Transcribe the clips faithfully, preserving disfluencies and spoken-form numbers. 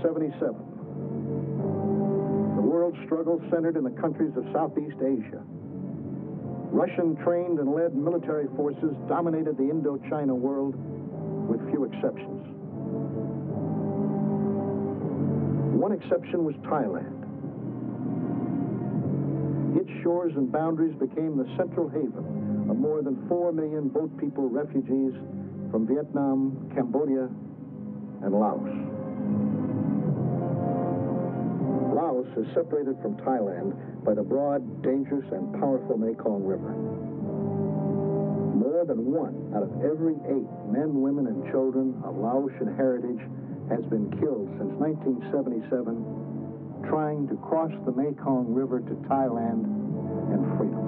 nineteen seventy-seven. The world struggle centered in the countries of Southeast Asia. Russian-trained and led military forces dominated the Indochina world with few exceptions. One exception was Thailand. Its shores and boundaries became the central haven of more than four million boat people refugees from Vietnam, Cambodia, and Laos. Laos is separated from Thailand by the broad, dangerous, and powerful Mekong River. More than one out of every eight men, women, and children of Laotian heritage has been killed since nineteen seventy-seven trying to cross the Mekong River to Thailand and freedom.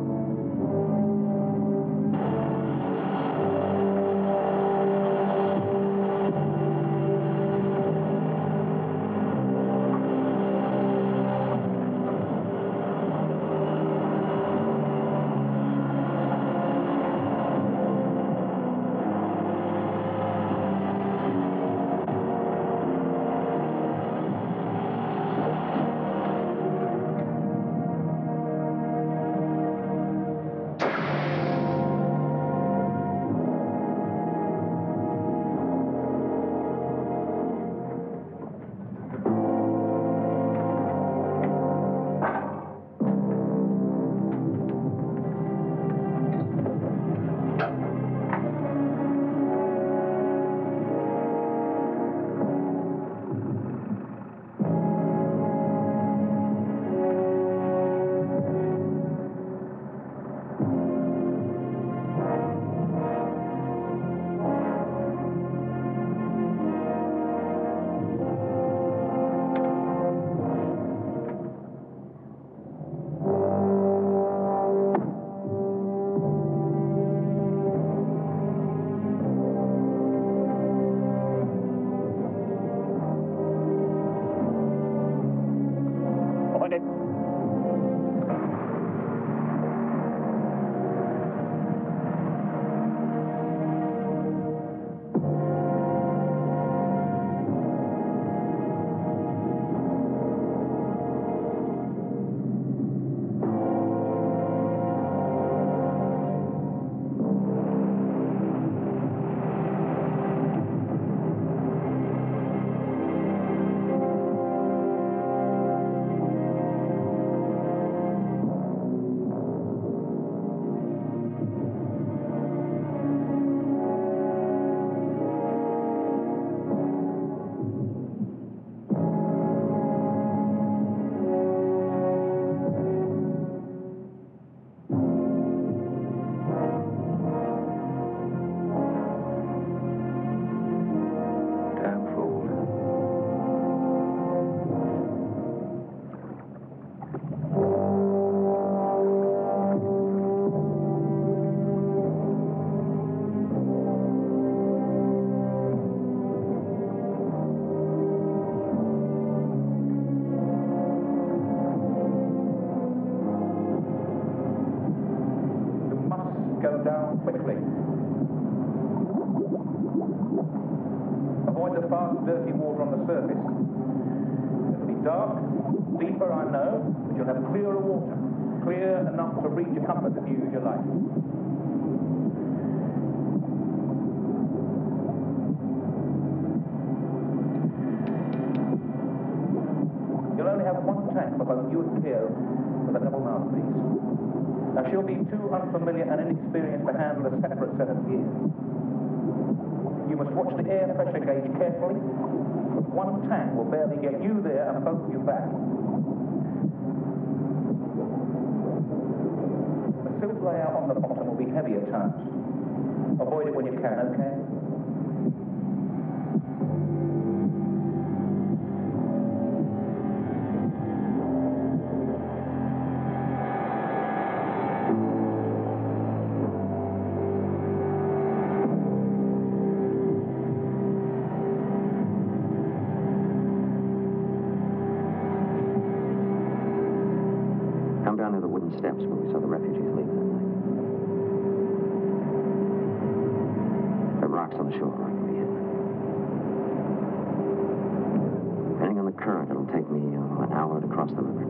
Park, it'll take me uh, an hour to cross the river.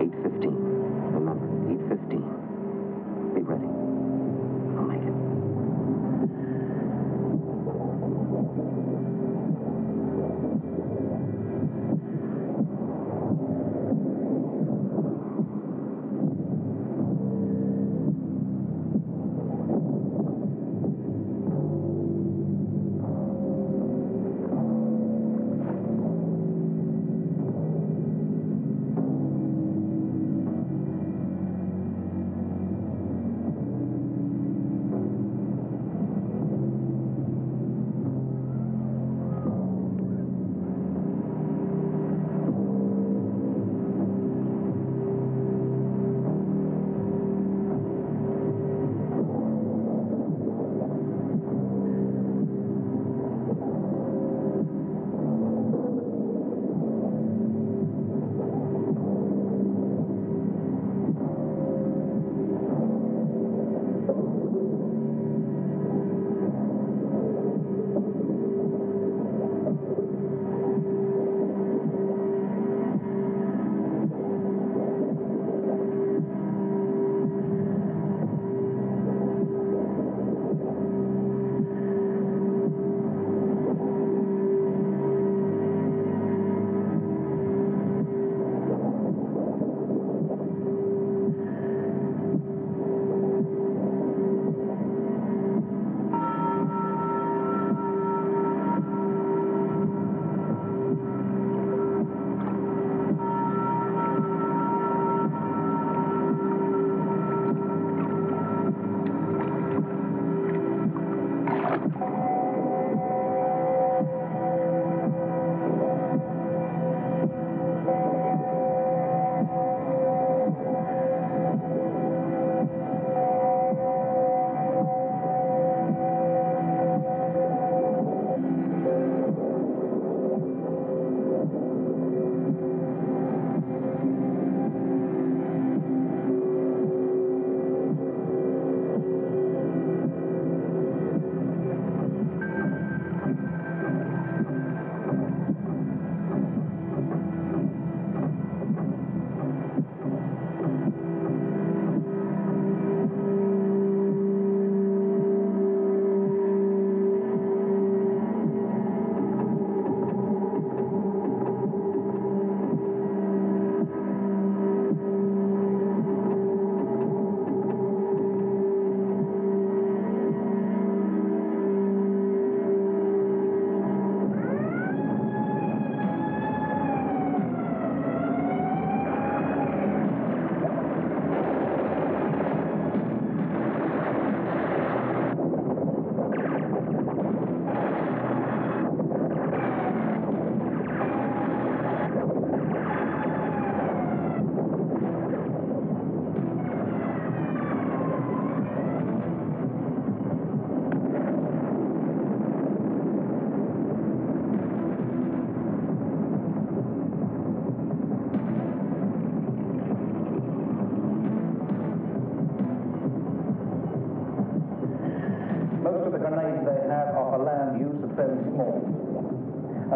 eight fifteen. Remember, eight fifteen. Be ready. I'll make it.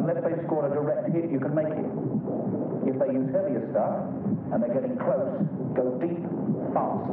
Unless they score a direct hit, you can make it. If they use heavier stuff, and they're getting close, go deep, fast.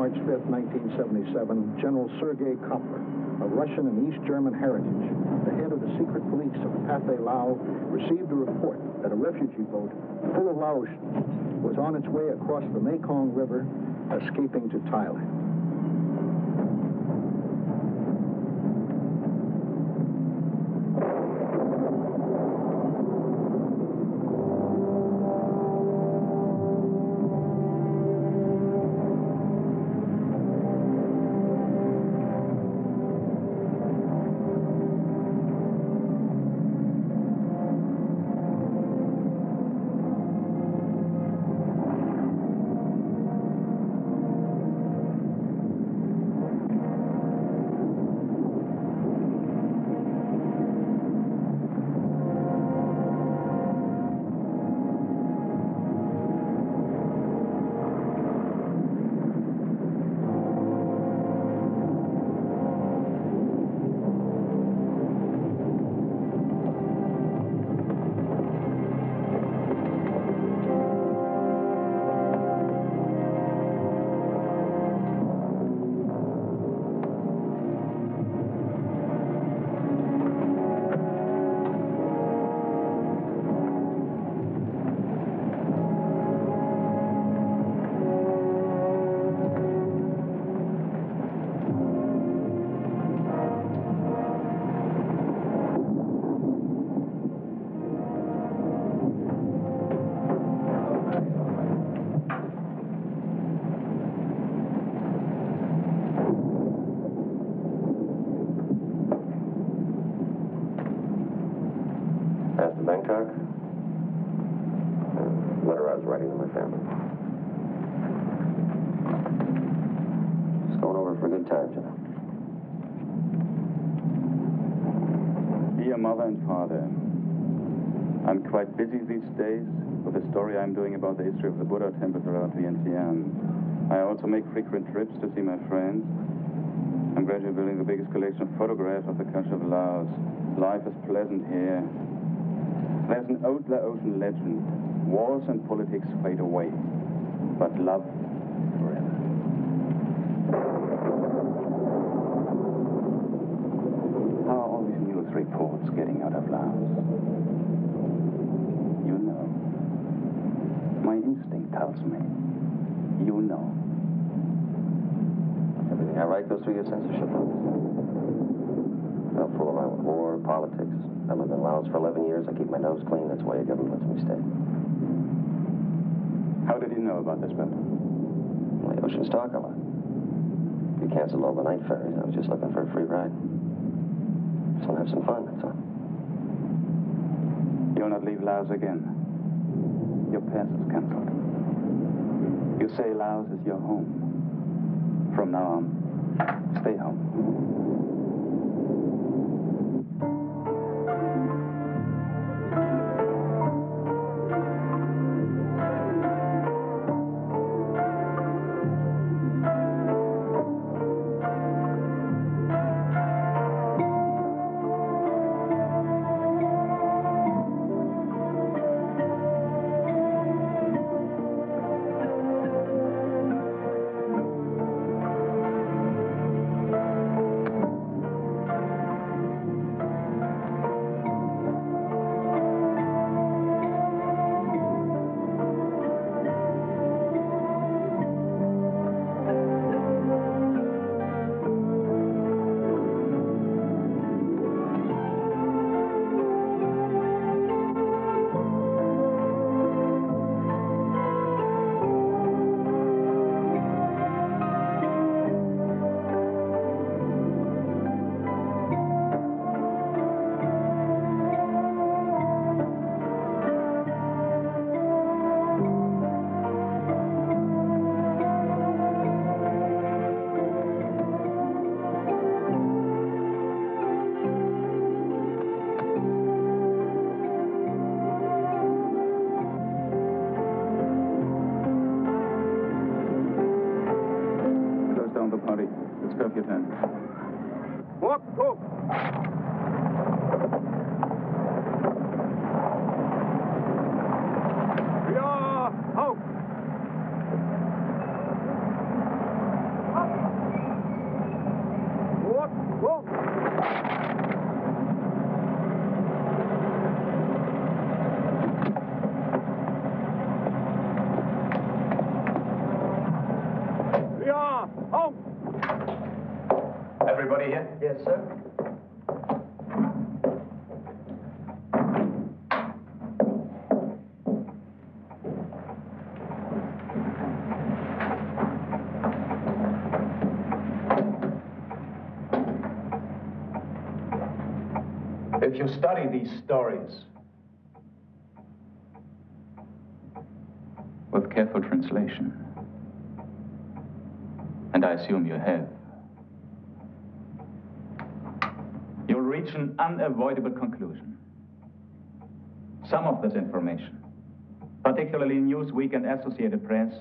March fifth, nineteen seventy-seven, General Sergei Kopler, a Russian and East German heritage, the head of the secret police of Pathet Lao, received a report that a refugee boat full of Laotians was on its way across the Mekong River, escaping to Thailand. I'm doing about the history of the Buddha temple throughout Vientiane. I also make frequent trips to see my friends. I'm gradually building the biggest collection of photographs of the culture of Laos. Life is pleasant here. There's an old Laotian legend. Wars and politics fade away, but love forever. How are all these news reports getting out of Laos? Tells me. You know. Everything I write goes through your censorship office. Don't fool around with war, politics. I lived in Laos for eleven years. I keep my nose clean. That's why your government lets me stay. How did you know about this, Bender? Well, the oceans talk a lot. You canceled all the night ferries. I was just looking for a free ride. Just want to have some fun, that's all. You'll not leave Laos again. Your pass is canceled. You say Laos is your home. From now on, stay home. If you study these stories with careful translation, and I assume you have, you'll reach an unavoidable conclusion. Some of this information, particularly Newsweek and Associated Press,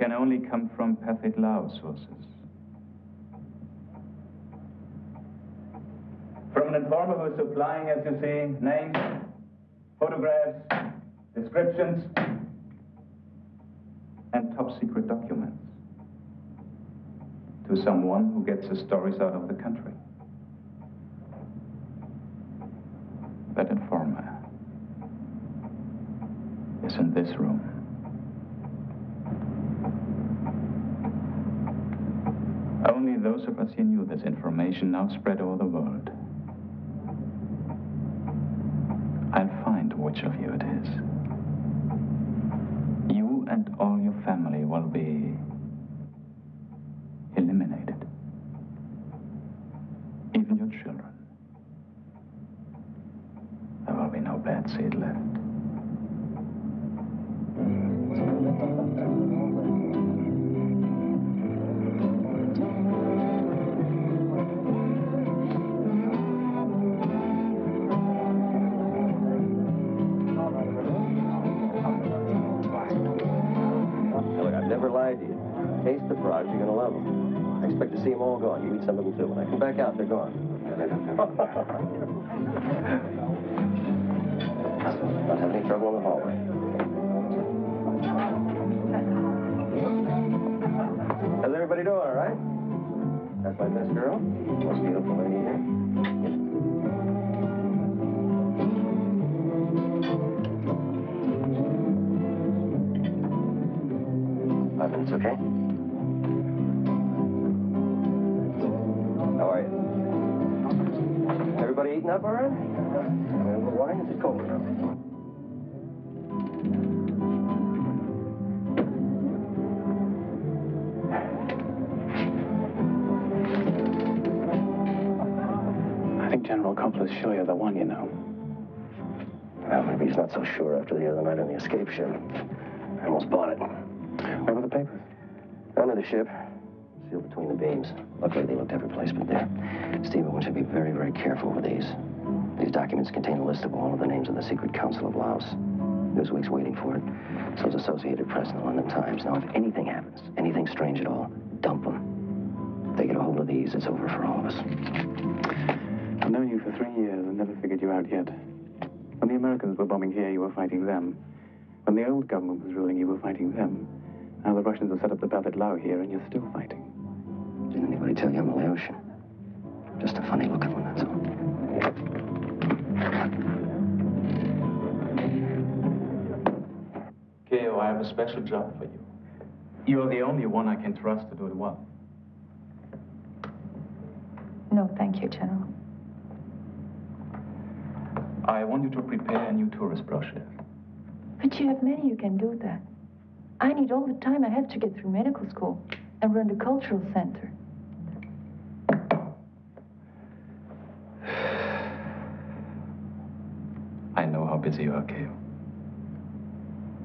can only come from Pathet Lao sources. From an informer who is supplying, as you see, names, photographs, descriptions, and top-secret documents to someone who gets the stories out of the country. That informer is in this room. Only those of us who knew this information now spread over the world. I'll find which of you it is. You and all your family will be eliminated. Even your children. There will be no bad seed left. You're gonna love them. I expect to see them all gone. You eat some of them too. When I come back out, they're gone. Not having any trouble in the hallway. How's everybody doing, all right? That's my best girl. Most beautiful lady here. Five minutes, okay? Everybody eating up all right? A little wine? Is it cold enough? I think General Kopler's sure you're the one, you know. Well, maybe he's not so sure after the other night on the escape ship. I almost bought it. Where were the papers? Under the ship. Sealed between the beams. Luckily, they looked every place but there. Steve, I want you to be very, very careful with these. These documents contain a list of all of the names of the Secret Council of Laos. Newsweek's waiting for it. So is Associated Press and the London Times. Now, if anything happens, anything strange at all, dump them. If they get a hold of these, it's over for all of us. I've known you for three years and never figured you out yet. When the Americans were bombing here, you were fighting them. When the old government was ruling, you were fighting them. Now the Russians have set up the Pathet Lao here, and you're still fighting. Didn't anybody tell you I'm a Laotian? Just a funny looking one, that's all. Keo, I have a special job for you. You're the only one I can trust to do it well. No, thank you, General. I want you to prepare a new tourist brochure. But you have many, you can do that. I need all the time I have to get through medical school and run the cultural center. I know how busy you are, Keo.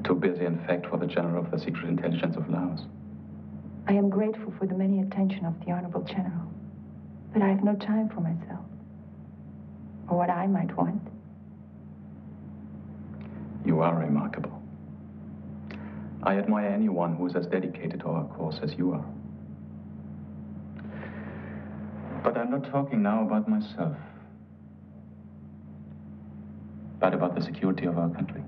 Too busy, in fact, for the General of the Secret Intelligence of Laos. I am grateful for the many attention of the Honorable General, but I have no time for myself or what I might want. You are remarkable. I admire anyone who is as dedicated to our cause as you are. But I'm not talking now about myself, but about the security of our country.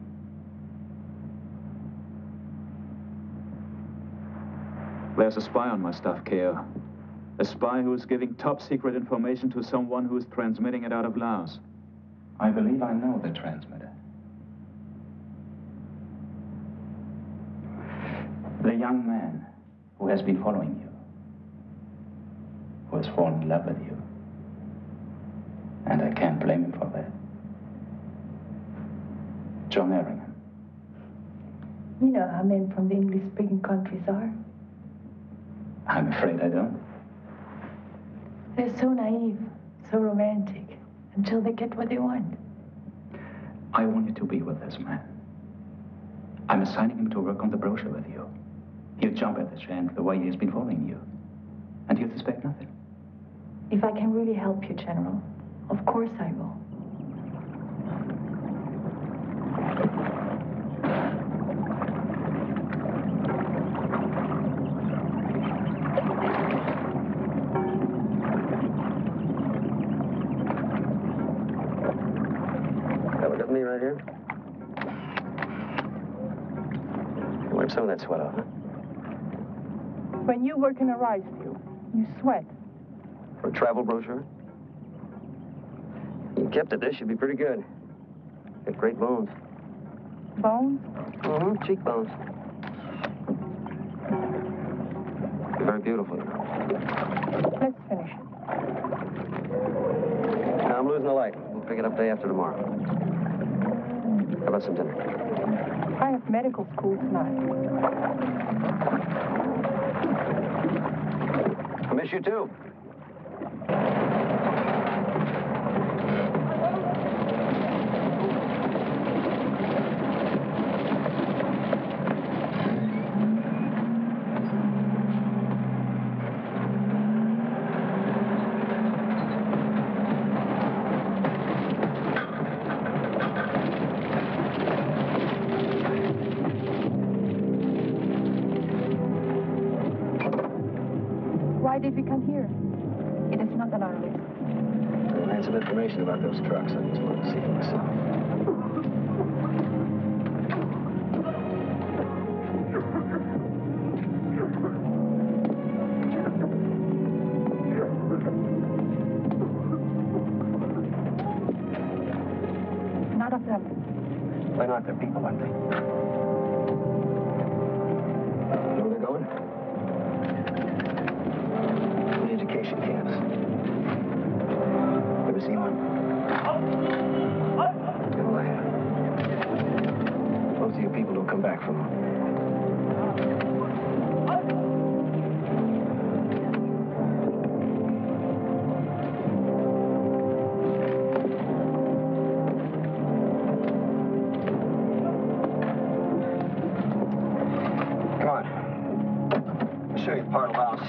There's a spy on my staff, Keo. A spy who is giving top-secret information to someone who is transmitting it out of Laos. I believe I know the transmitter. The young man who has been following you, who has fallen in love with you, and I can't blame him for that. John Errington. You know how men from the English-speaking countries are. I'm afraid I don't. They're so naive, so romantic, until they get what they want. I want you to be with this man. I'm assigning him to work on the brochure with you. He'll jump at the chance the way he's been following you. And he'll suspect nothing. If I can really help you, General, of course I will. Some of that sweat off, huh? When you work in a rice field, you sweat. For a travel brochure? You kept it, this should be pretty good. Got great bones. Bones? Mm-hmm, cheekbones. You're very beautiful. Let's finish it. Now I'm losing the light. We'll pick it up day after tomorrow. How about some dinner? I have medical school tonight. I miss you too. If you come here, it is not on our list. I had some information about those trucks. I just wanted to see it myself. None of them. Why not? They're people, aren't they? You know where they're going? Camps. Ever seen one? Well, I have. Most of you people don't come back from them. Come on. I'll show you part of Laos.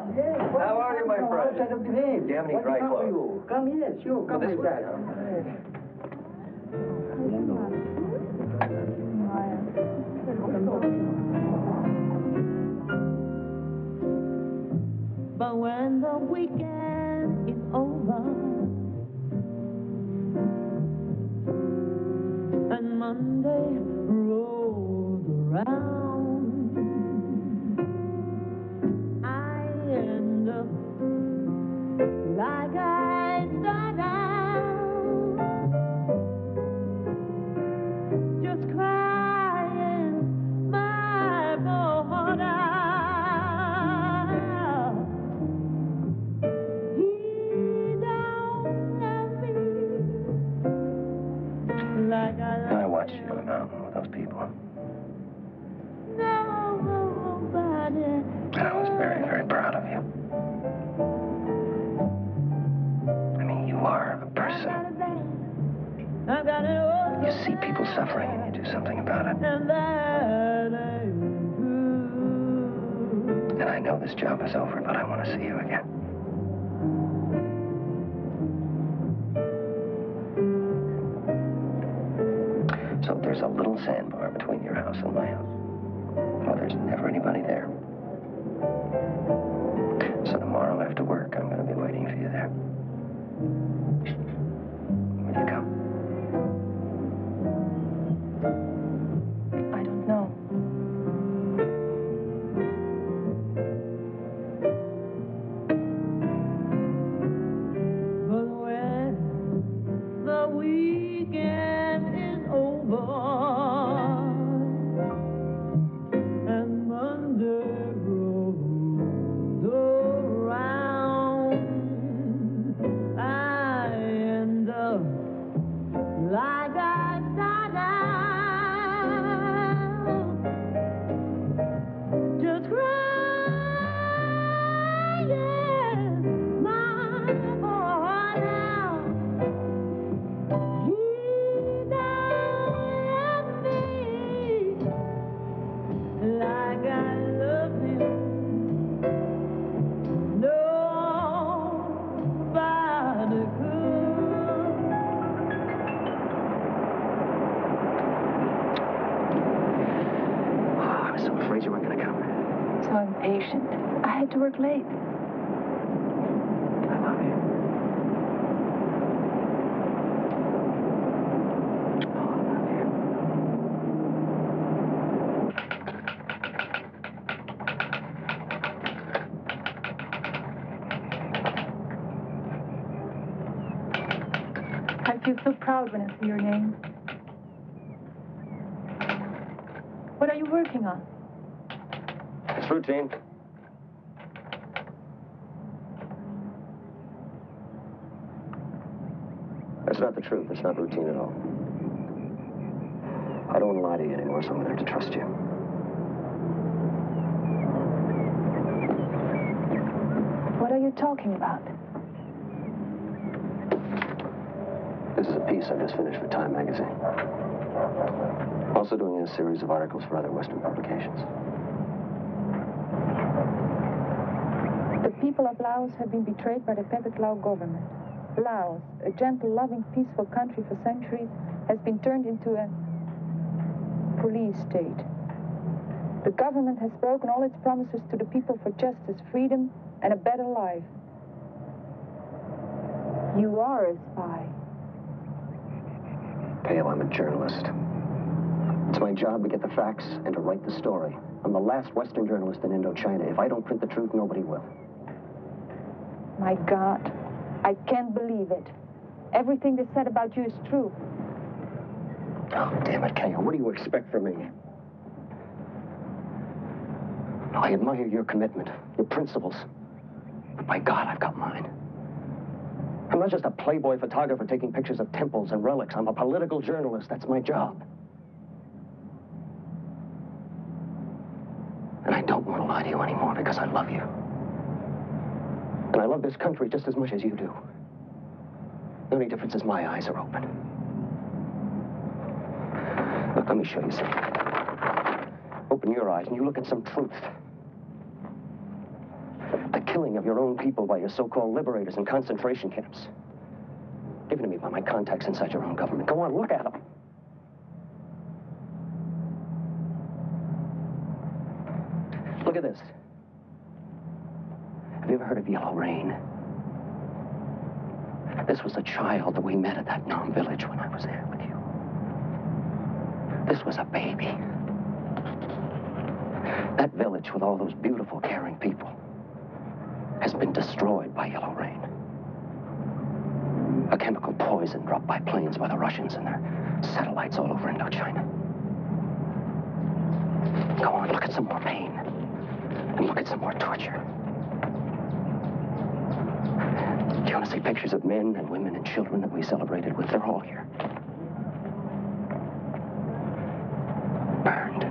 Come, yes. How are you, my friend? Damn any dry clothes. Come, yes, you. Come this way. But when the weekend is over and Monday rolls around, like I start out, just crying my heart out. He don't love me like I love I watch you going out with those people. Nobody. And I was very, very proud of you. You see people suffering and you do something about it. And I know this job is over, but I want to see you again. So there's a little sandbar between your house and my house. Well, there's never anybody there. So tomorrow after work, I'm going to be waiting for you there. Will you come? I don't know. But when the weekend is over and Monday rolls around, I end up like I started out. I had to work late. I love you. Oh, I love you. I feel so proud when I see your name. What are you working on? It's routine. That's not the truth. It's not routine at all. I don't want to lie to you anymore, so I'm going to have to trust you. What are you talking about? This is a piece I just finished for Time magazine. Also doing a series of articles for other Western publications. The people of Laos have been betrayed by the Pathet Lao government. Laos, a gentle, loving, peaceful country for centuries, has been turned into a police state. The government has broken all its promises to the people for justice, freedom, and a better life. You are a spy. Pale, I'm a journalist. It's my job to get the facts and to write the story. I'm the last Western journalist in Indochina. If I don't print the truth, nobody will. My God. I can't believe it. Everything they said about you is true. Oh, damn it, Keo. What do you expect from me? I admire your commitment, your principles. But by God, I've got mine. I'm not just a playboy photographer taking pictures of temples and relics. I'm a political journalist. That's my job. And I don't want to lie to you anymore because I love you. And I love this country just as much as you do. The only difference is my eyes are open. Look, let me show you something. Open your eyes and you look at some truth. The killing of your own people by your so-called liberators in concentration camps. Given to me by my contacts inside your own government. Go on, look at them. Look at this. Have you ever heard of Yellow Rain? This was a child that we met at that Nam village when I was there with you. This was a baby. That village with all those beautiful, caring people has been destroyed by Yellow Rain. A chemical poison dropped by planes by the Russians and their satellites all over Indochina. Go on, look at some more pain. And look at some more torture. Do you want to see pictures of men and women and children that we celebrated with? They're all here. Burned.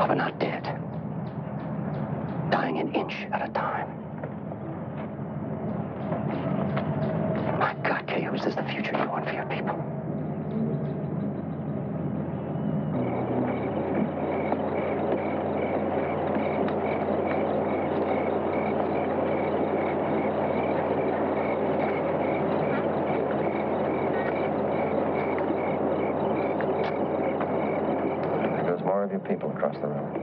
Oh, but not dead. Dying an inch at a time. My God, Keo, is this the future you want for your people? There goes more of your people across the road.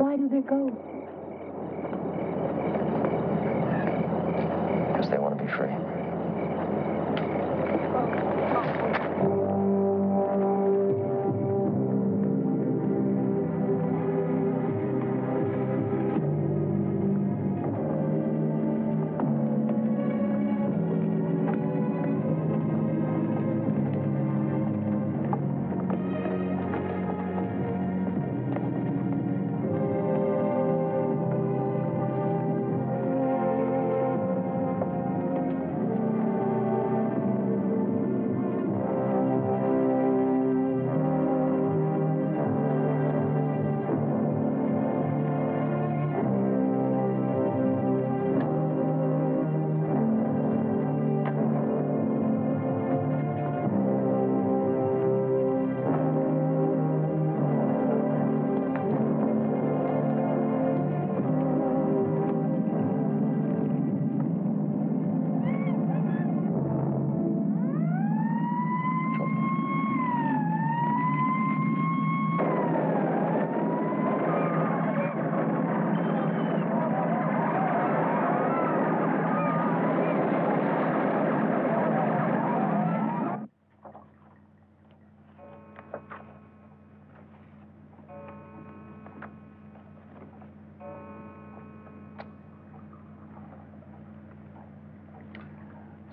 Why do they go?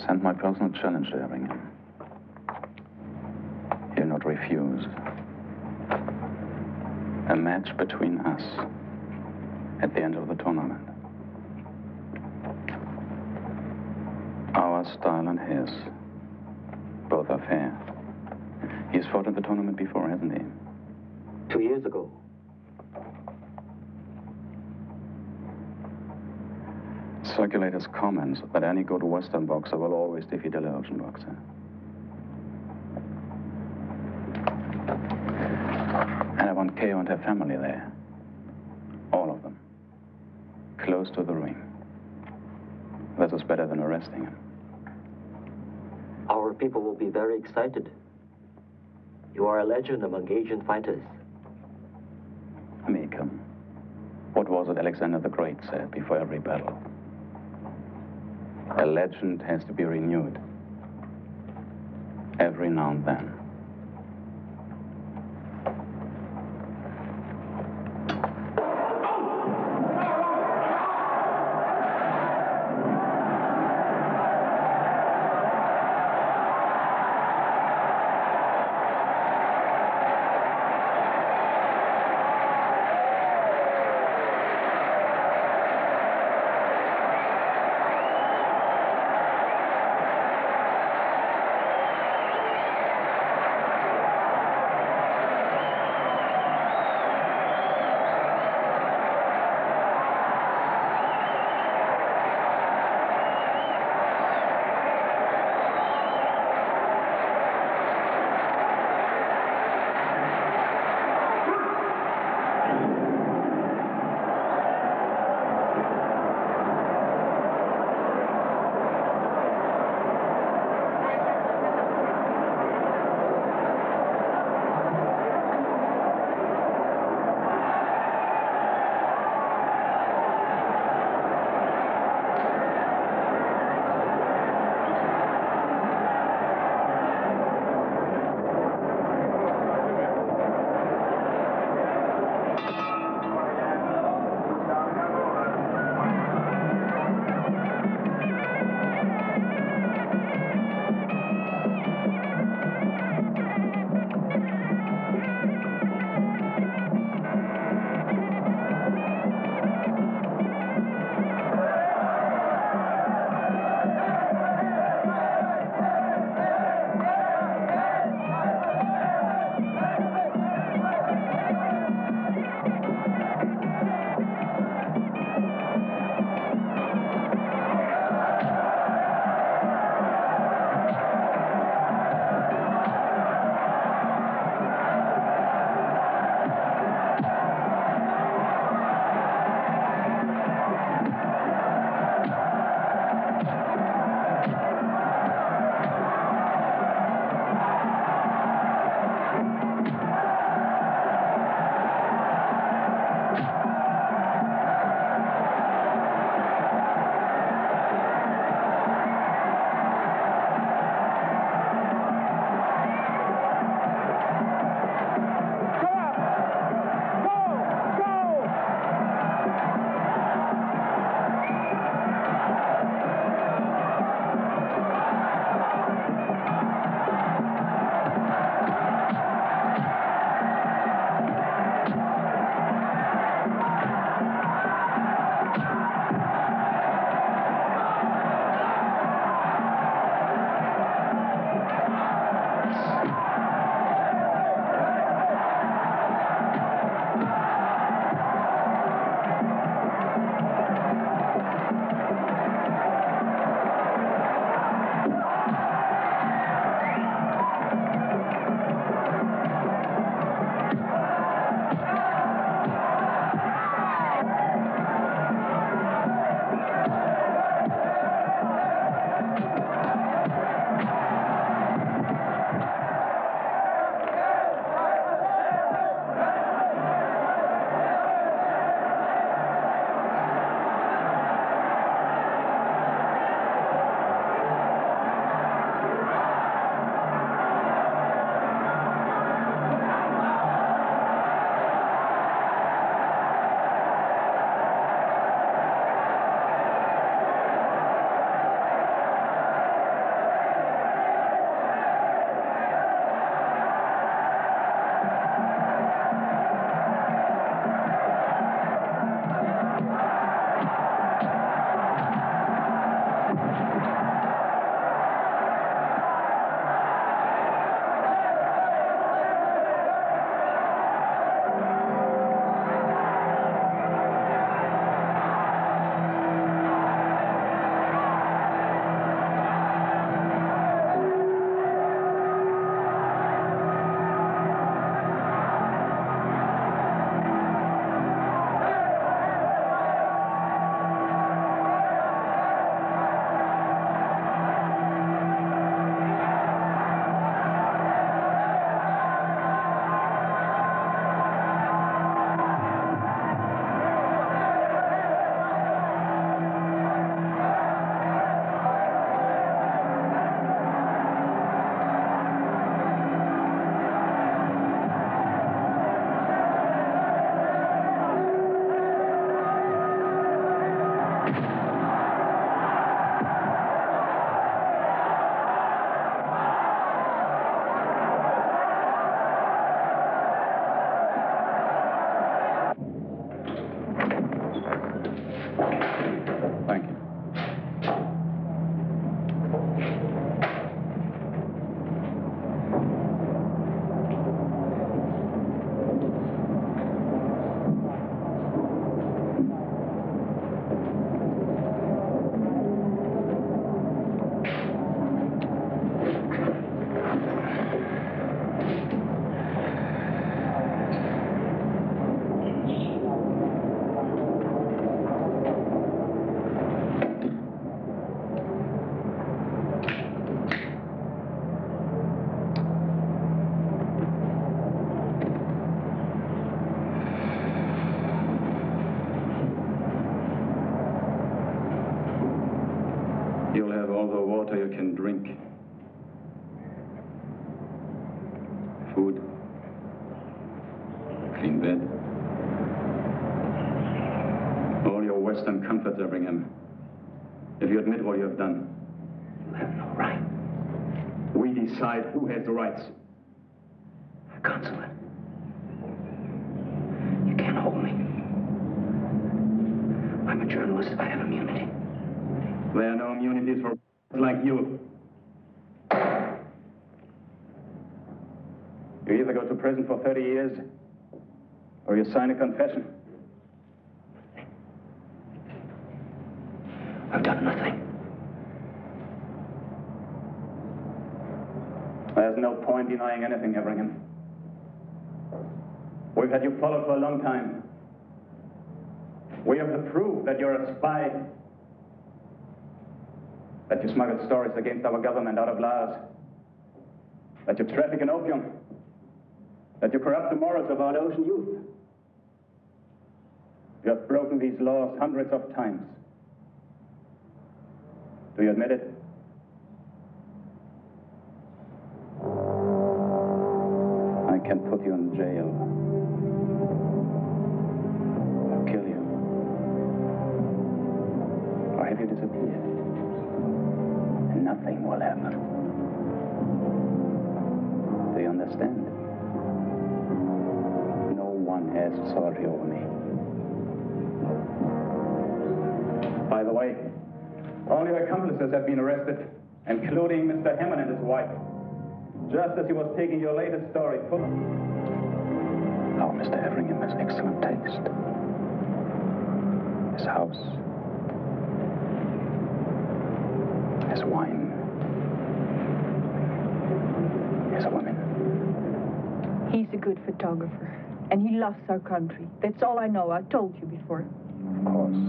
Send my personal challenge to Errington. He'll not refuse. A match between us at the end of the tournament. Our style and his, both are fair. He's fought in the tournament before, hasn't he? Two years ago. Circulators' comments that any good Western boxer will always defeat a Laotian boxer. And I want Keo and her family there. All of them. Close to the ring. That is better than arresting him. Our people will be very excited. You are a legend among Asian fighters. Meekum. What was it Alexander the Great said before every battle? A legend has to be renewed every now and then. all the water you can drink. Food. Clean bed. All your Western comforts I bring him. If you admit what you have done. You have no right. We decide who has the rights. Consulate. You can't hold me. I'm a journalist. I have immunity. There are no immunities for like you. You either go to prison for thirty years, or you sign a confession. I've done nothing. There's no point denying anything, Everingham. We've had you followed for a long time. We have the proof that you're a spy. That you smuggled stories against our government out of Laos. That you traffic in opium. That you corrupt the morals of our ocean youth. You have broken these laws hundreds of times. Do you admit it? I can put you in jail. You disappear, and nothing will happen. Do you understand? No one has authority over me. By the way, all your accomplices have been arrested, including Mister Hammond and his wife, just as he was taking your latest story full. Oh, Mister Everingham has excellent taste. His house. His wine. His woman. He's a good photographer, and he loves our country. That's all I know. I told you before. Of course.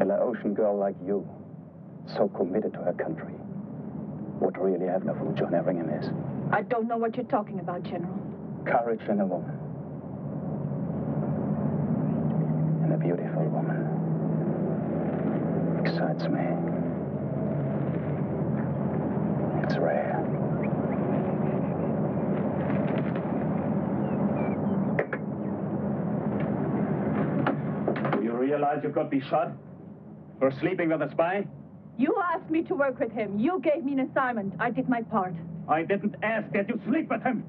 A Laotian girl like you, so committed to her country, would really have known who John Errington is. I don't know what you're talking about, General. Courage in a woman. And a beautiful woman. Excites me. It's rare. Do you realize you could be shot for sleeping with a spy? You asked me to work with him. You gave me an assignment. I did my part. I didn't ask that you sleep with him.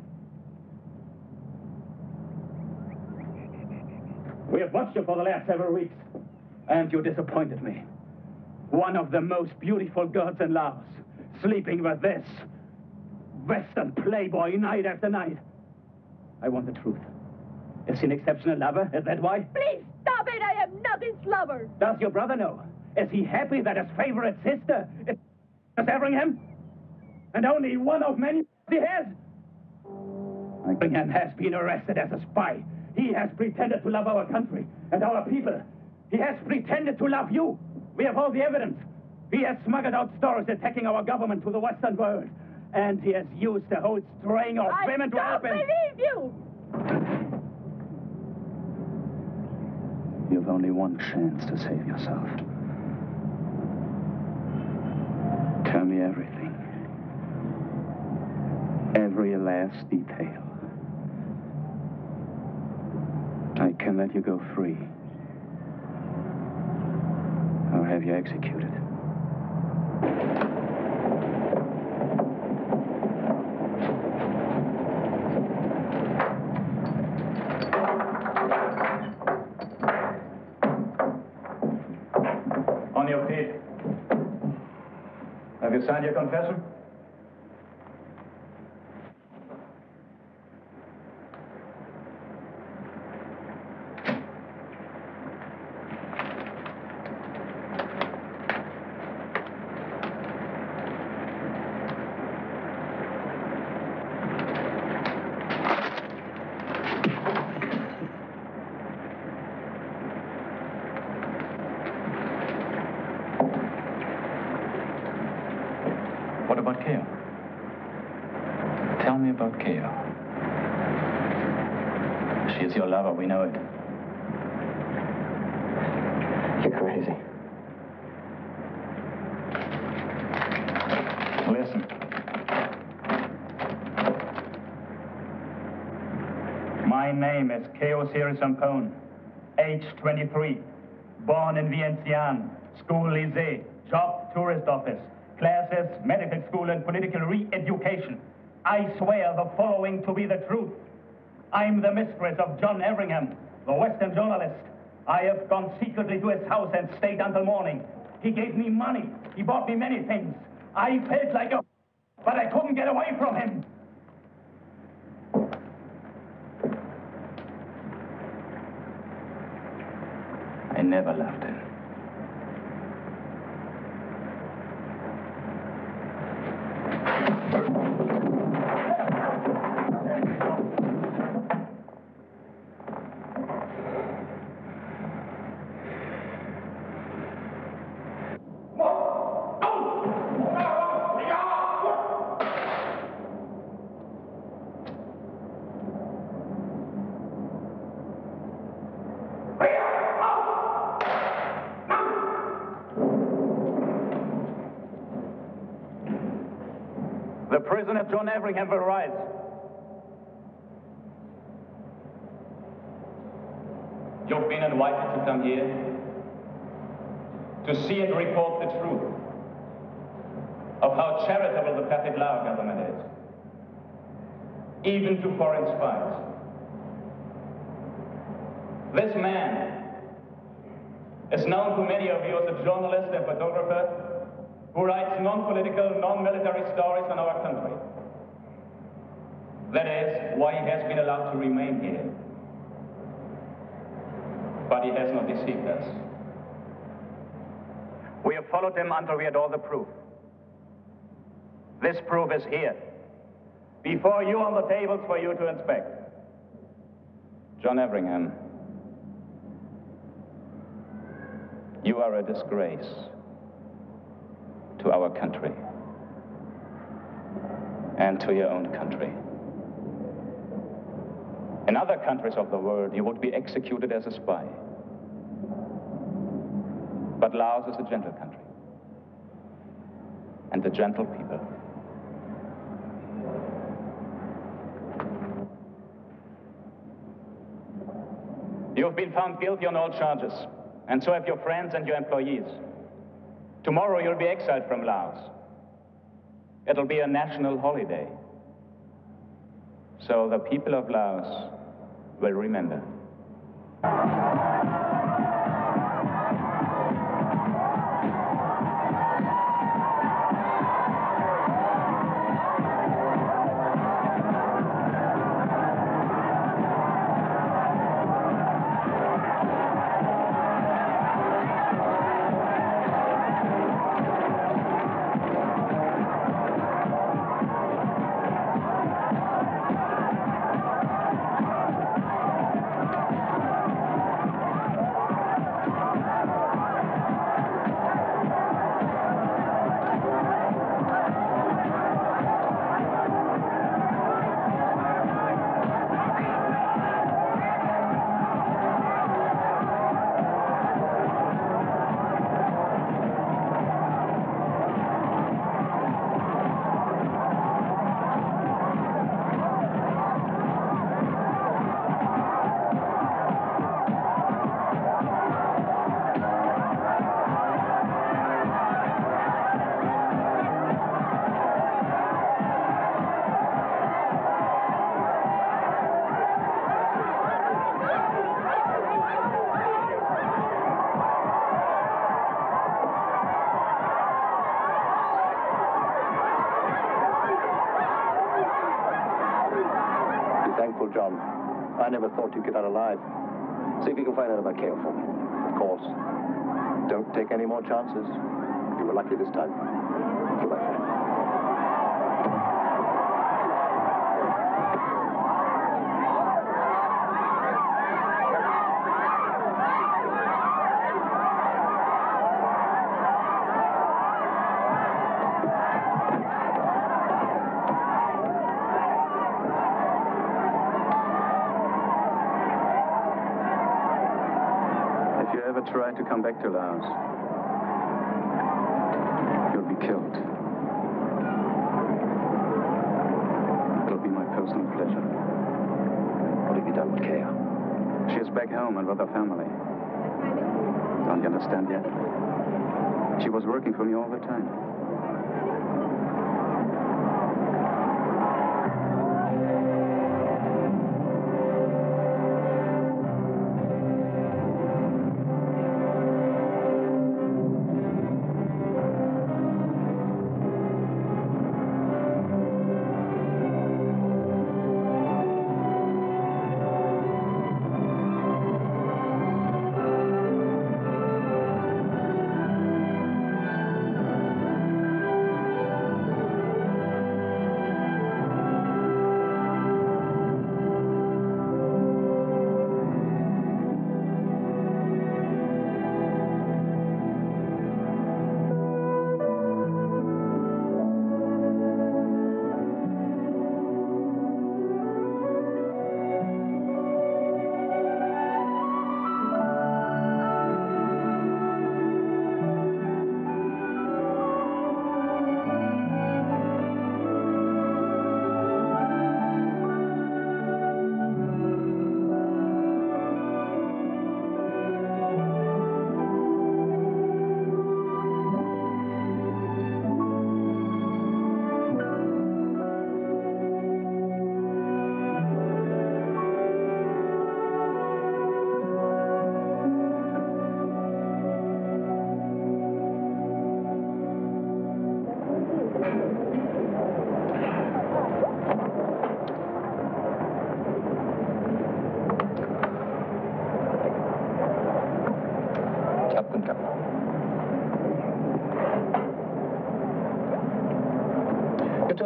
We have watched you for the last several weeks, and you disappointed me. One of the most beautiful girls in Laos, sleeping with this Western playboy night after night. I want the truth. Is he an exceptional lover? Is that why? Please stop it! I am not his lover! Does your brother know? Is he happy that his favorite sister is Everingham? And only one of many he has? Everingham has been arrested as a spy. He has pretended to love our country and our people. He has pretended to love you. We have all the evidence. He has smuggled out stories attacking our government to the Western world. And he has used the whole string of I women to help him. I don't believe you! You've only one chance to save yourself. Tell me everything. Every last detail. I can let you go free. Or have you executed? On your feet. Have you signed your confession? Listen. My name is Keo Sirisampone, age twenty-three, born in Vientiane, school lycée, job tourist office, classes, medical school and political re-education. I swear the following to be the truth. I'm the mistress of John Errington, the Western journalist. I have gone secretly to his house and stayed until morning. He gave me money. He bought me many things. I felt like a... but I couldn't get away from him. I never loved him. Prisoner John Errington will rise. You've been invited to come here to see and report the truth of how charitable the Pathet Lao government is, even to foreign spies. This man is known to many of you as a journalist and photographer who writes non-political, non-military stories on our country. That is why he has been allowed to remain here. But he has not deceived us. We have followed him until we had all the proof. This proof is here, before you on the tables for you to inspect. John Errington, you are a disgrace to our country and to your own country. In other countries of the world, you would be executed as a spy. But Laos is a gentle country and the gentle people. You've been found guilty on all charges, and so have your friends and your employees. Tomorrow you'll be exiled from Laos. It'll be a national holiday. So the people of Laos will remember. I never thought you'd get out alive. See if you can find out about Keo for me. Of course. Don't take any more chances. You were lucky this time. Goodbye, friend. To come back to Laos, you'll be killed. Keo. She's back home and with her family. Don't you understand yet? She was working for me all the time.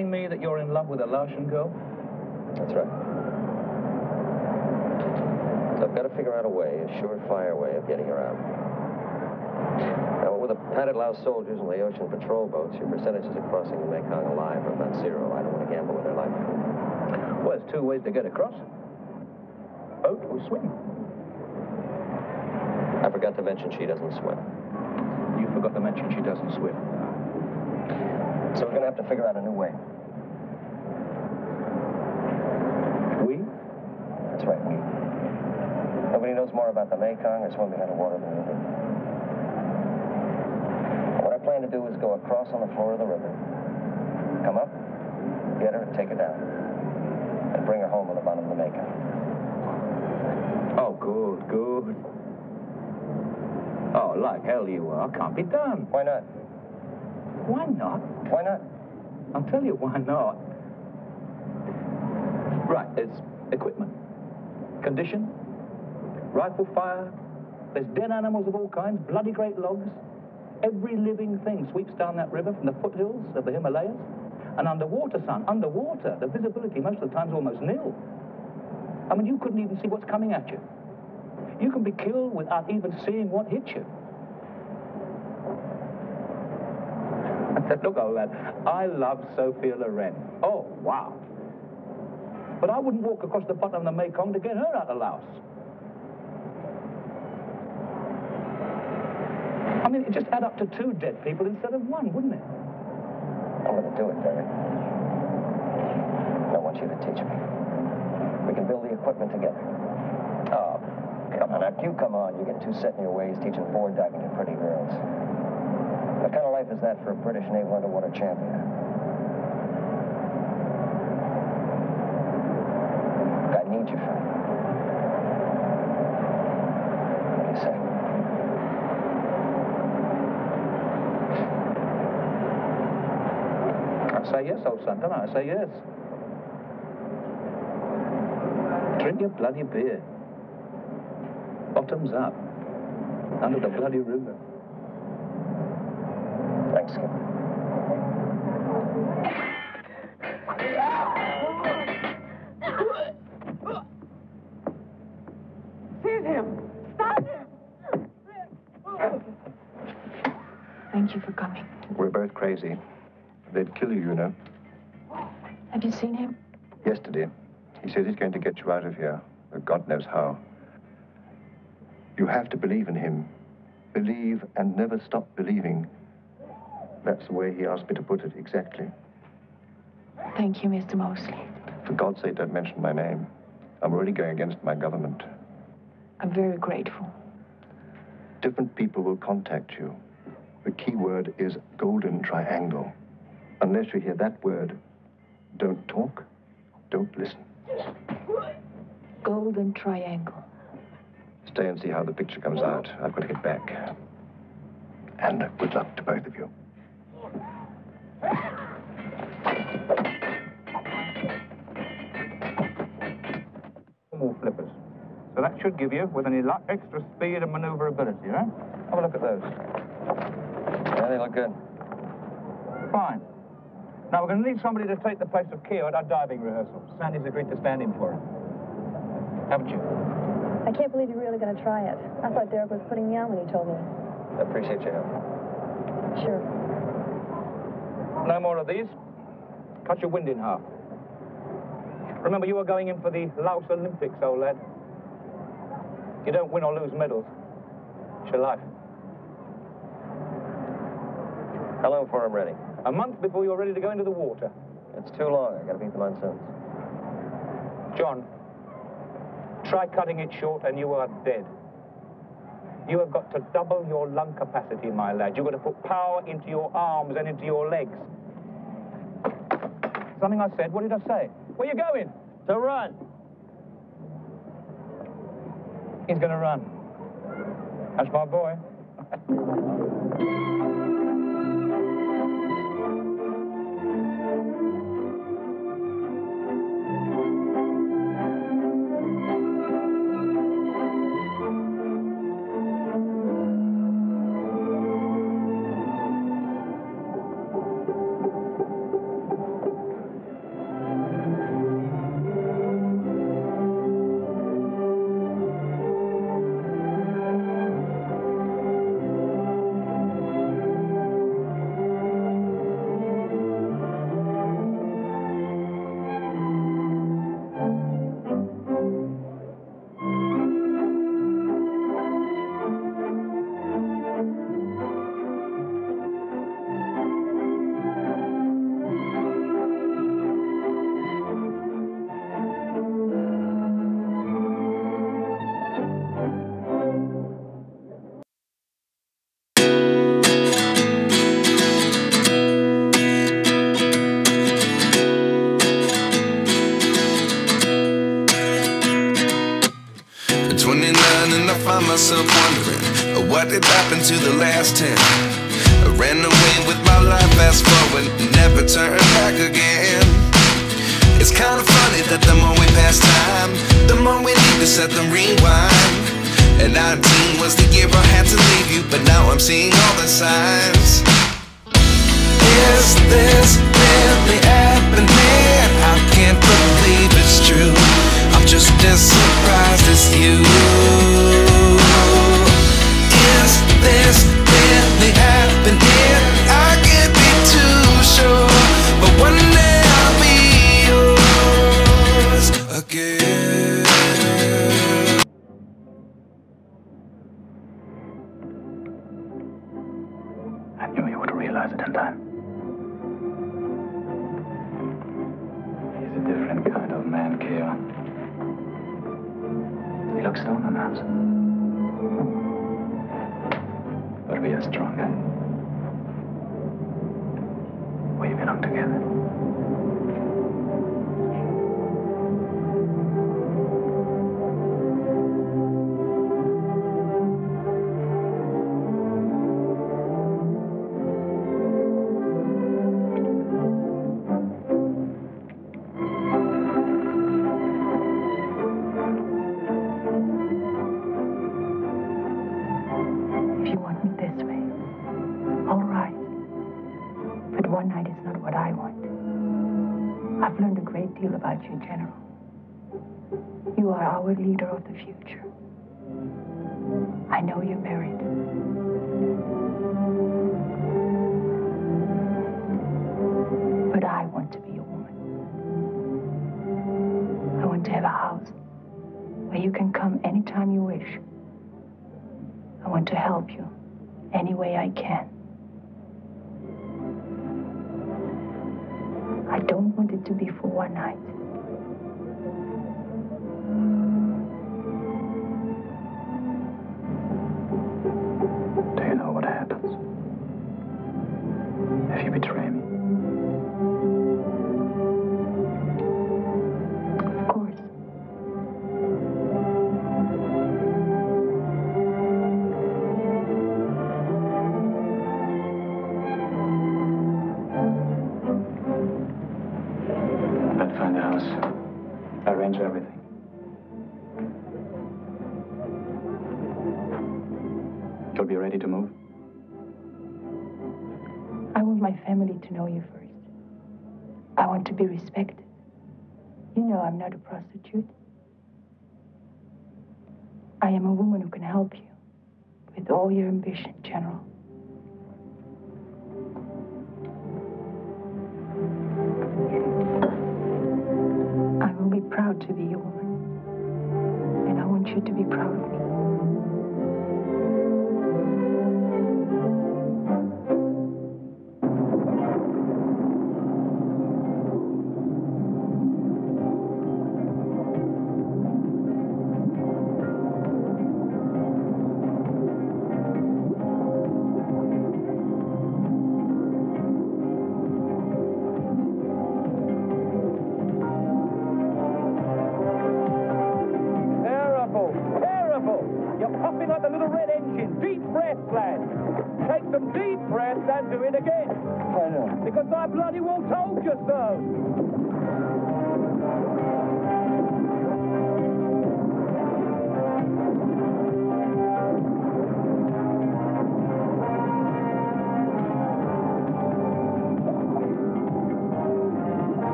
Me that you're in love with a Laotian girl? That's right. So I've got to figure out a way, a surefire way of getting her out. Now, with the Pathet Lao soldiers and Laotian patrol boats, your percentages of crossing the Mekong alive are about zero. I don't want to gamble with her life. Well, there's two ways to get across. Boat or swim. I forgot to mention she doesn't swim. You forgot to mention she doesn't swim. So we're going to have to figure out a new way. We? That's right, we. Nobody knows more about the Mekong or swimming underwater than we do. What I plan to do is go across on the floor of the river, come up, get her, and take her down, and bring her home on the bottom of the Mekong. Oh, good, good. Oh, like hell you are. Can't be done. Why not? Why not? Why not? I'll tell you why not. Right, there's equipment, condition, rifle fire, there's dead animals of all kinds, bloody great logs. Every living thing sweeps down that river from the foothills of the Himalayas. And underwater, son, underwater, the visibility most of the time is almost nil. I mean, you couldn't even see what's coming at you. You can be killed without even seeing what hits you. Look, old lad, I love Sophia Loren. Oh, wow. But I wouldn't walk across the bottom of the Mekong to get her out of Laos. I mean, it'd just add up to two dead people instead of one, wouldn't it? I'm going to do it, Derek. I want you to teach me. We can build the equipment together. Oh, come on, you come on. You get too set in your ways teaching board diving to pretty girls. What kind of life is that for a British naval underwater champion? I need you, friend. What do you say? I say yes, old son, don't I? I say yes. Drink your bloody beer. Bottoms up. Under the bloody river. Thanks, Skip. Seize him! Stop him! Thank you for coming. We're both crazy. They'd kill you, you know. Have you seen him? Yesterday. He says he's going to get you out of here, but God knows how. You have to believe in him. Believe and never stop believing. That's the way he asked me to put it, exactly. Thank you, Mister Mosley. For God's sake, don't mention my name. I'm really going against my government. I'm very grateful. Different people will contact you. The key word is Golden Triangle. Unless you hear that word, don't talk, don't listen. Golden Triangle. Stay and see how the picture comes out. I've got to get back. And good luck to both of you. More flippers. So that should give you, with any luck, extra speed and maneuverability, right? Have a look at those. Yeah, they look good. Fine. Now, we're going to need somebody to take the place of Keo at our diving rehearsal. Sandy's agreed to stand in for him. Haven't you? I can't believe you're really going to try it. I thought Derek was putting me on when he told me. I appreciate your help. Sure. No more of these. Cut your wind in half. Remember, you are going in for the Laos Olympics, old lad. You don't win or lose medals. It's your life. How long before I'm ready? A month before you're ready to go into the water. It's too long. I gotta beat the monsoons. John, try cutting it short and you are dead. You have got to double your lung capacity, my lad. You've got to put power into your arms and into your legs. Something I said. What did I say? Where you going? To run. He's gonna run. That's my boy. Myself wondering what did happen to the last ten. I ran away with my life, fast forward, never turn back again. It's kind of funny that the more we pass time, the more we need to set them rewind. And nineteen was the year I had to leave you, but now I'm seeing all the signs. Is this really happening? I can't believe it's true. I'm just as surprised as you. Is this really happening? I can't be too sure, but one day I'll be yours again. I knew you would realize it in time. He's a different kind of man, Keo. He looks down on us. But we are stronger. We belong together. Leader of the future. I know you're married. But I want to be a woman. I want to have a house where you can come anytime you wish. I want to help you any way I can. I don't want it to be for one night. you know what happens. If you betray me. Of course. Let's find a house. Arrange everything. You'll be ready to move? I want my family to know you first. I want to be respected. You know I'm not a prostitute. I am a woman who can help you with all your ambition, General. I will be proud to be your woman, and I want you to be proud of me.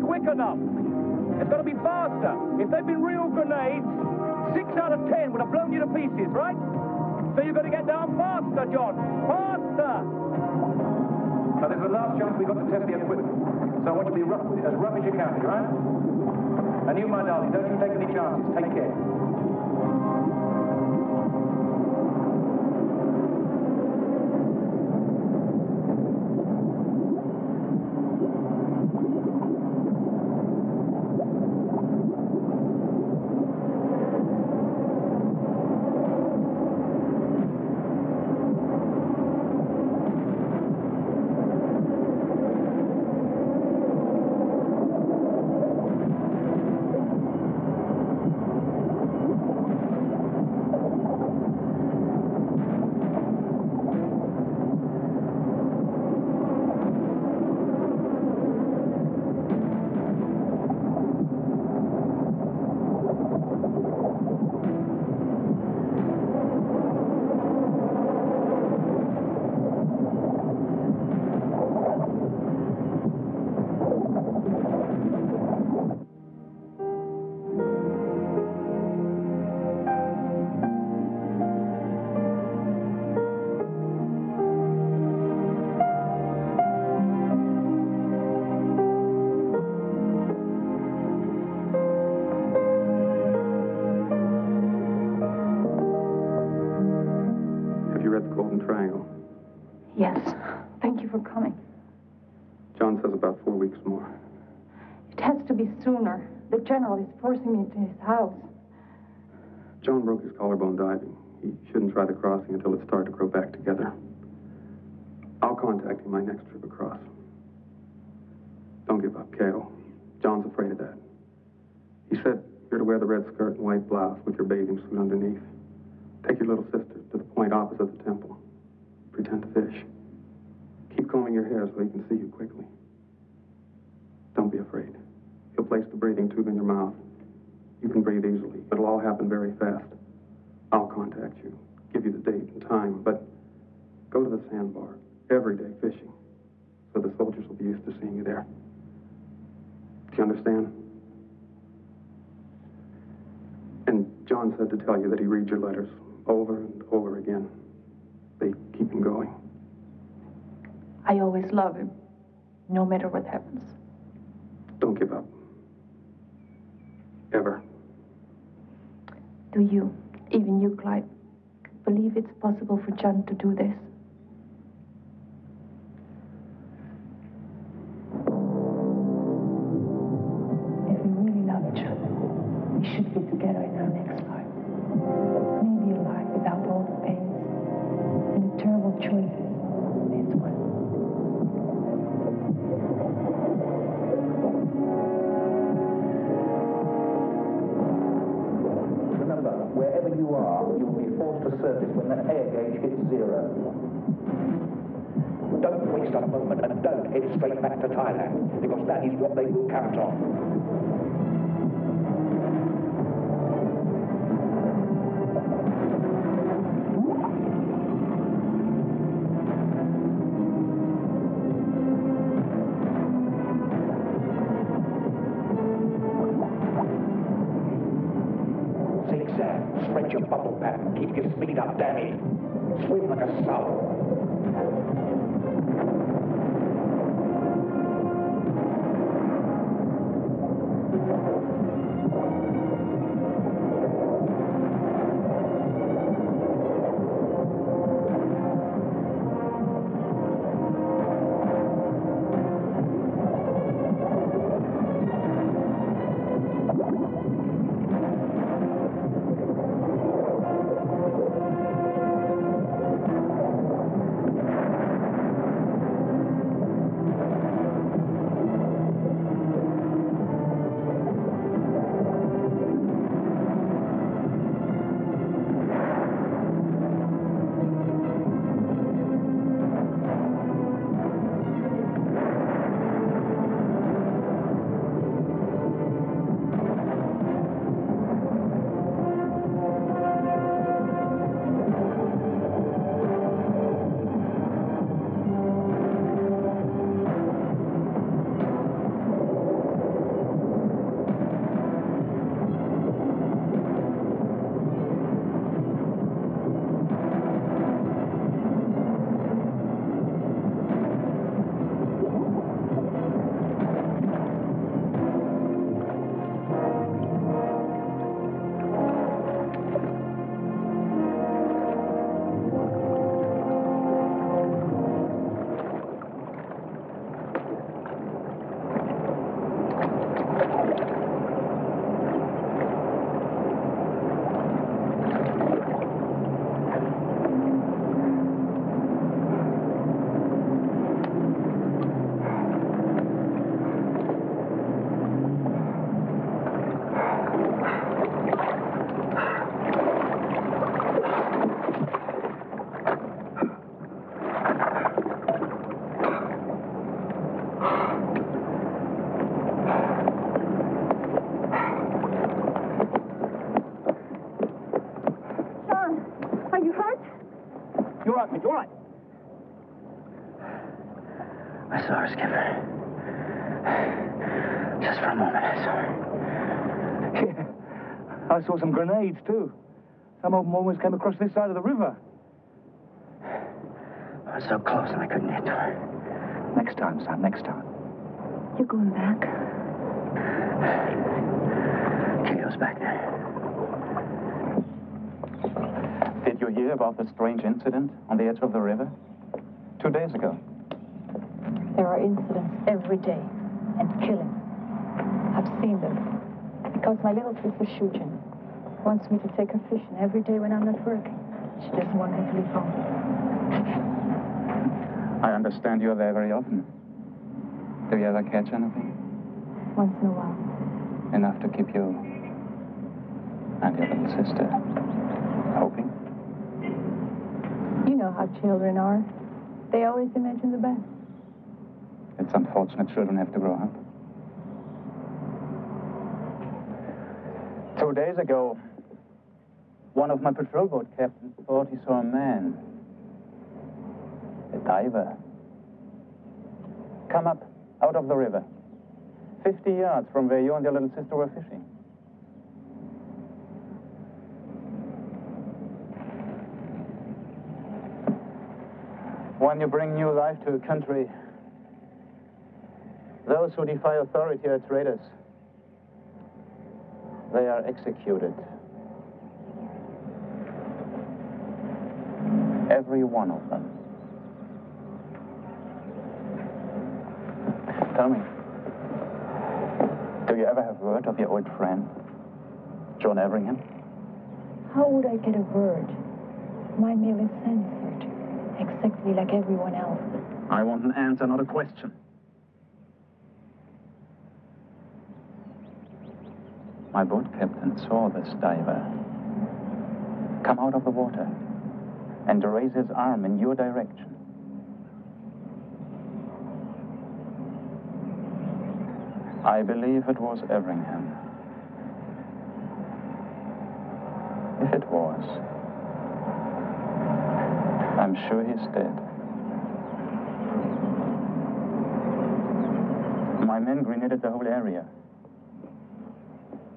Quick enough. It's got to be faster. If they'd been real grenades, six out of ten would have blown you to pieces, right? So you've got to get down faster, John. Faster! Now, this is the last chance we've got to test the equipment. So I want you to be rough with it, as rough as you can, right? And you, my darling, don't you take any chances. Take care. Sooner. The general is forcing me into his house. John broke his collarbone diving. He shouldn't try the crossing until it started to grow back together. I'll contact him my next trip across. Don't give up, Keo. John's afraid of that. He said you're to wear the red skirt and white blouse with your bathing suit underneath. Take your little sister to the point opposite the temple. Pretend to fish. Keep combing your hair so he can see you quickly. Don't be afraid. He'll place the breathing tube in your mouth. You can breathe easily. It'll all happen very fast. I'll contact you, give you the date and time, but go to the sandbar every day fishing so the soldiers will be used to seeing you there. Do you understand? And John said to tell you that he reads your letters over and over again. They keep him going. I always love him, no matter what happens. Don't give up. Ever. Do you, even you, Clive, believe it's possible for John to do this? If we really love each other, we should be together in our next lives. Maybe a life without all the pains and the terrible choices. You are, you will be forced to service when that air gauge hits zero. Don't waste a moment and don't head straight back to Thailand, because that is what they will count on. Your bubble pattern, keep your speed up, Danny. Swim like a sow. I saw some grenades, too. Some of them almost came across this side of the river. I was so close and I couldn't hit her. Next time, son, next time. You're going back? Keo's back there. Did you hear about the strange incident on the edge of the river? Two days ago. There are incidents every day, and killings. I've seen them. Because my little sister, Shujin, wants me to take her fishing every day when I'm not working. She doesn't want me to leave home. I understand you're there very often. Do you ever catch anything? Once in a while. Enough to keep you and your little sister hoping? You know how children are. They always imagine the best. It's unfortunate children have to grow up. Two days ago, one of my patrol boat captains thought he saw a man, a diver, come up out of the river, fifty yards from where you and your little sister were fishing. When you bring new life to a country, those who defy authority are traitors. They are executed. Every one of them. Tell me, do you ever have word of your old friend, John Errington? How would I get a word? Mine merely censored, exactly like everyone else. I want an answer, not a question. My boat captain saw this diver come out of the water and raise his arm in your direction. I believe it was Errington. If it was, I'm sure he's dead. My men grenaded the whole area.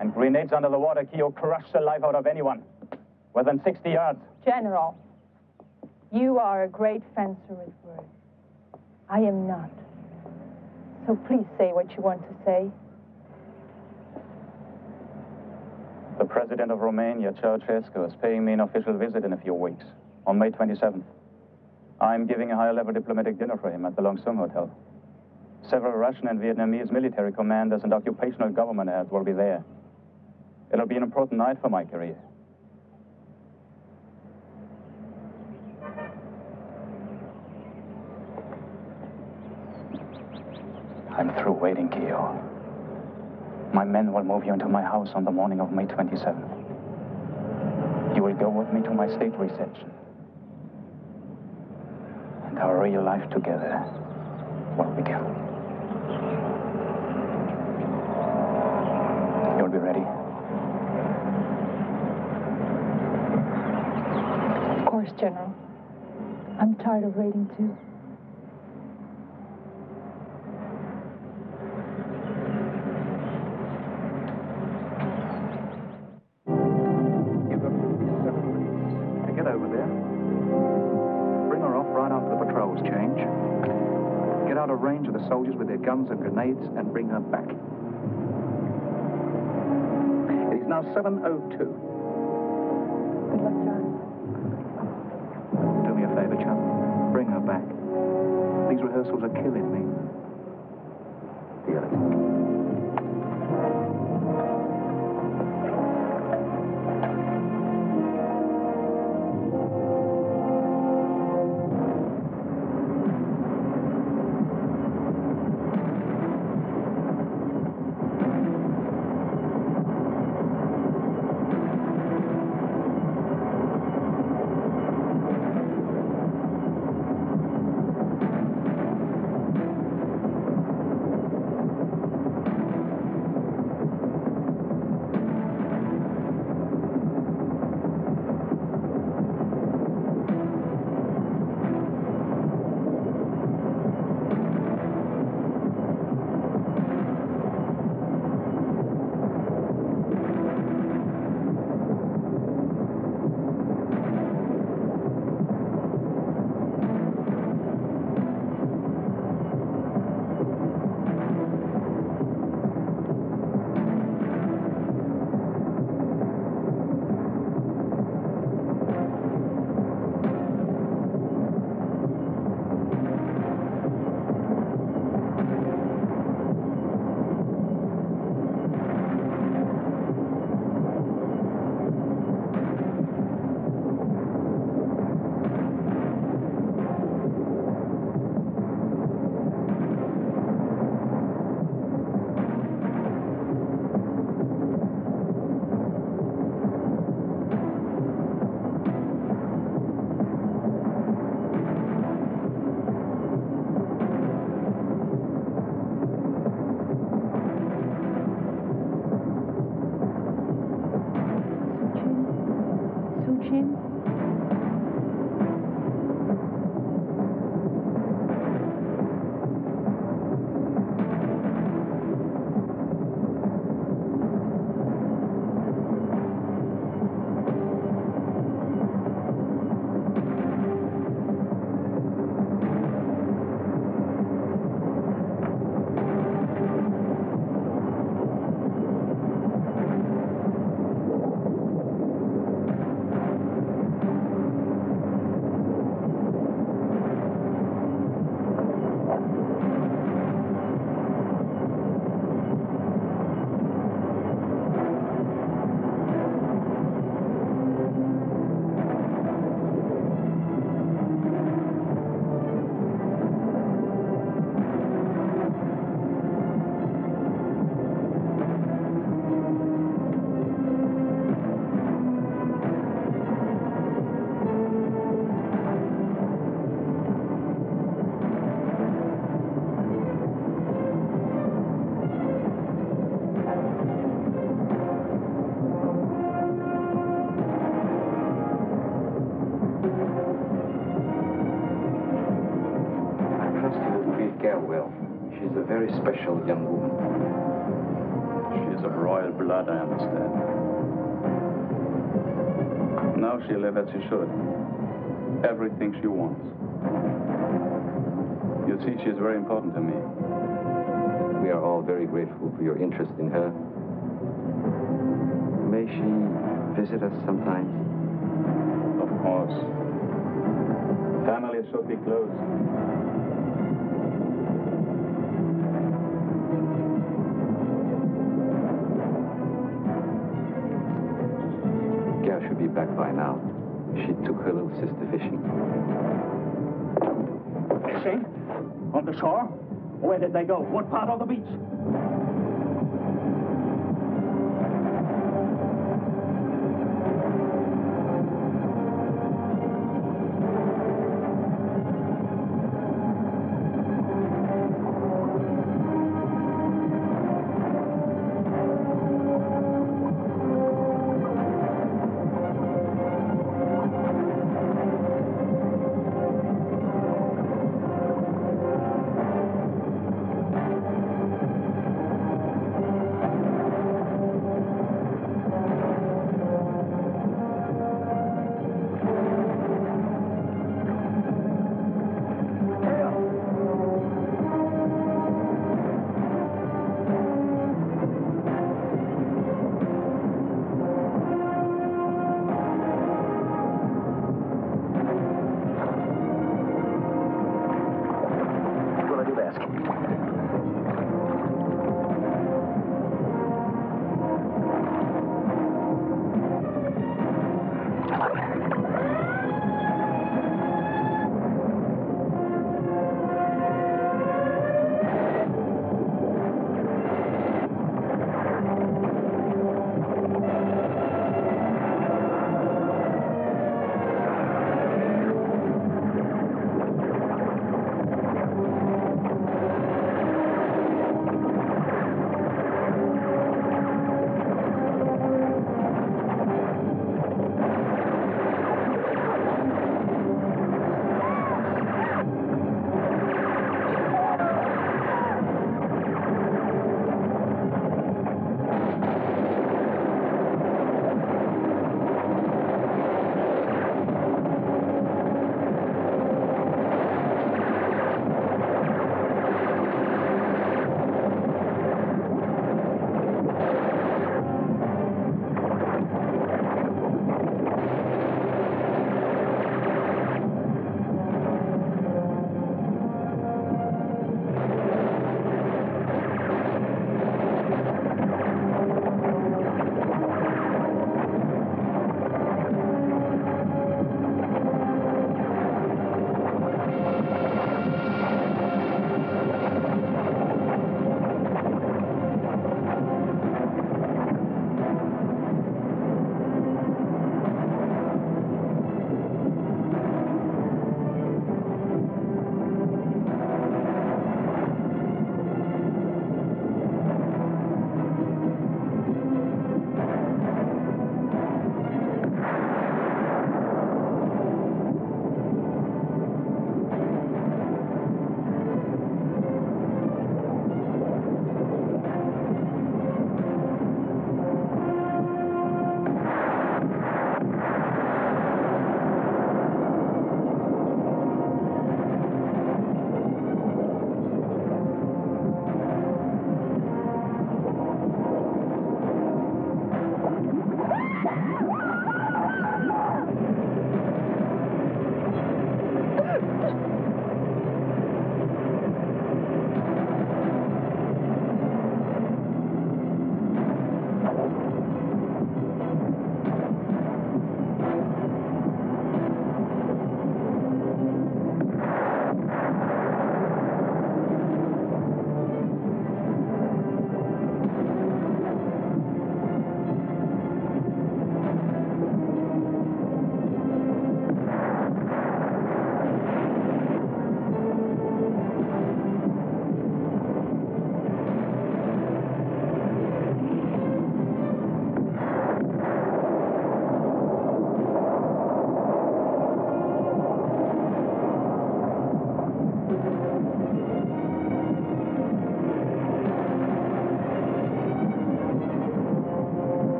And grenades under the water, Keo crushed the life out of anyone within sixty yards. General, you are a great fencer with words. I am not. So please say what you want to say. The president of Romania, Ceausescu, is paying me an official visit in a few weeks, on May twenty-seventh. I'm giving a high-level diplomatic dinner for him at the Longsum Hotel. Several Russian and Vietnamese military commanders and occupational government heads will be there. It'll be an important night for my career. I'm through waiting, Keo. My men will move you into my house on the morning of May twenty-seventh. You will go with me to my state reception. And our real life together will begin. You'll be ready? Of course, General. I'm tired of waiting, too. Soldiers with their guns and grenades and bring her back. It is now seven oh two. Good luck, John. Do me a favor, John. Bring her back. These rehearsals are killing me. The elephant. She's a very special young woman. She is of royal blood, I understand. Now she'll live as she should. Everything she wants. You see, she's very important to me. We are all very grateful for your interest in her. May she visit us sometimes? Of course. Families should be close. Gail should be back by now. She took her little sister fishing. Fishing? On the shore? Where did they go? What part of the beach?